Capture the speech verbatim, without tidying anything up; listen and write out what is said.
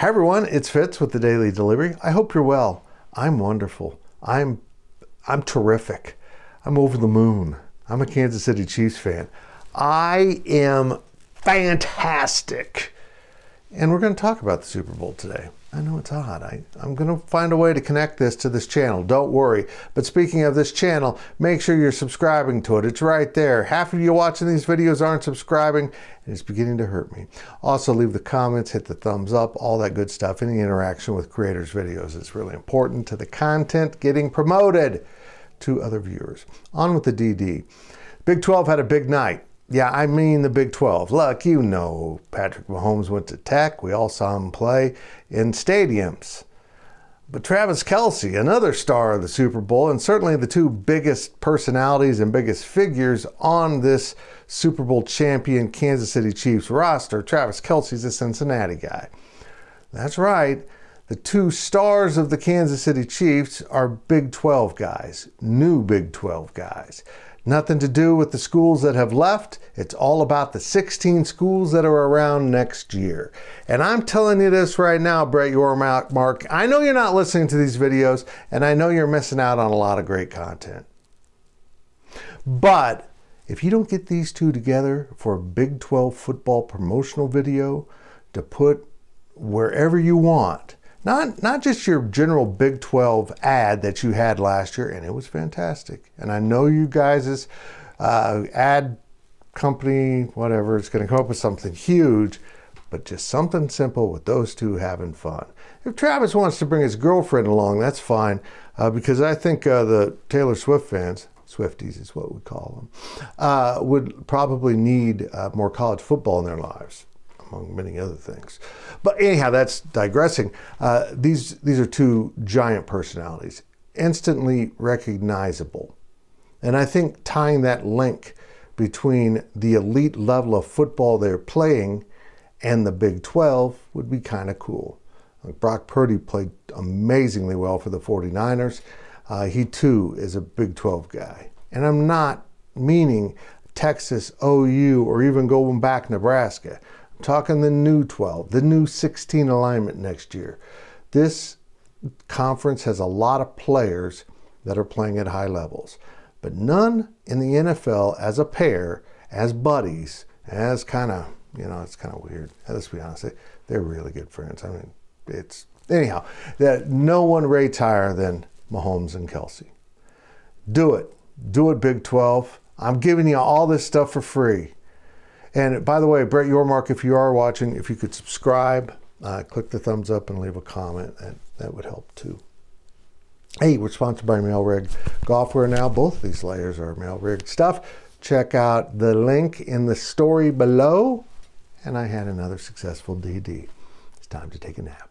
Hi everyone, it's Fitz with The Daily Delivery. I hope you're well. I'm wonderful. I'm I'm terrific. I'm over the moon. I'm a Kansas City Chiefs fan. I am fantastic. And we're going to talk about the Super Bowl today. I know it's odd. I, I'm going to find a way to connect this to this channel. Don't worry. But speaking of this channel, make sure you're subscribing to it. It's right there. Half of you watching these videos aren't subscribing, and it's beginning to hurt me. Also, leave the comments, hit the thumbs up, all that good stuff. Any interaction with creators' videos is really important to the content getting promoted to other viewers. On with the D D. Big twelve had a big night. Yeah, I mean the Big twelve. Look, you know Patrick Mahomes went to Tech. We all saw him play in stadiums. But Travis Kelce, another star of the Super Bowl, and certainly the two biggest personalities and biggest figures on this Super Bowl champion Kansas City Chiefs roster, Travis Kelce's a Cincinnati guy. That's right. The two stars of the Kansas City Chiefs are Big twelve guys, new Big twelve guys. Nothing to do with the schools that have left. It's all about the sixteen schools that are around next year. And I'm telling you this right now, Brett Yormark, I know you're not listening to these videos, and I know you're missing out on a lot of great content. But if you don't get these two together for a Big twelve football promotional video to put wherever you want, Not, not just your general Big twelve ad that you had last year, and it was fantastic. And I know you guys' uh, ad company, whatever, it's going to come up with something huge, but just something simple with those two having fun. If Travis wants to bring his girlfriend along, that's fine, uh, because I think uh, the Taylor Swift fans, Swifties is what we call them, uh, would probably need uh, more college football in their lives, among many other things. But anyhow, that's digressing. Uh, these, these are two giant personalities, instantly recognizable. And I think tying that link between the elite level of football they're playing and the Big twelve would be kind of cool. Like Brock Purdy played amazingly well for the forty-niners. Uh, he too is a Big twelve guy. And I'm not meaning Texas, O U, or even going back Nebraska. Talking the new twelve, the new sixteen alignment next year. This conference has a lot of players that are playing at high levels, but none in the N F L as a pair, as buddies, as kind of, you know, it's kind of weird. Let's be honest, they're really good friends. I mean, it's, anyhow, that no one rates higher than Mahomes and Kelce. Do it. Do it, Big twelve. I'm giving you all this stuff for free. And by the way, Brett Yormark, if you are watching, if you could subscribe, uh, click the thumbs up and leave a comment, that, that would help too. Hey, we're sponsored by MailRig Golfware now. Both of these layers are MailRig stuff. Check out the link in the story below. And I had another successful D D. It's time to take a nap.